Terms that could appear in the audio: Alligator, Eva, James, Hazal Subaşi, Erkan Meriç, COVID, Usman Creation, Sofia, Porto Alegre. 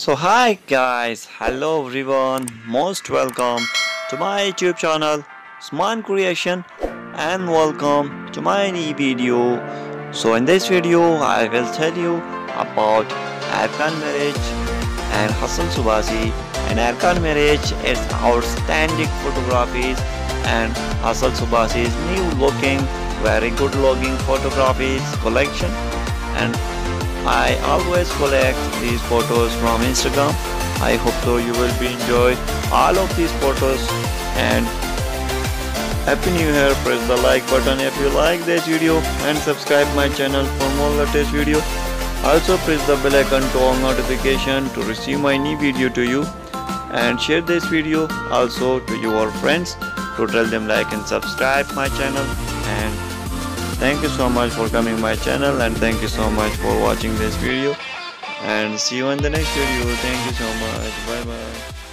So hi guys, hello everyone, most welcome to my YouTube channel Usman Creation and welcome to my new video. So in this video I will tell you about Erkan Meriç and Hazal Subaşi. And Erkan Meriç is outstanding photographies and Hazal Subaşi's new looking, very good looking photographies collection, and I always collect these photos from Instagram. I hope so you will be enjoy all of these photos, and Happy New Year. Press the like button if you like this video and subscribe my channel for more latest video. Also press the bell icon to all notification to receive my new video to you, and share this video also to your friends to tell them like and subscribe my channel. And thank you so much for coming to my channel, and thank you so much for watching this video, and see you in the next video. Thank you so much, bye bye.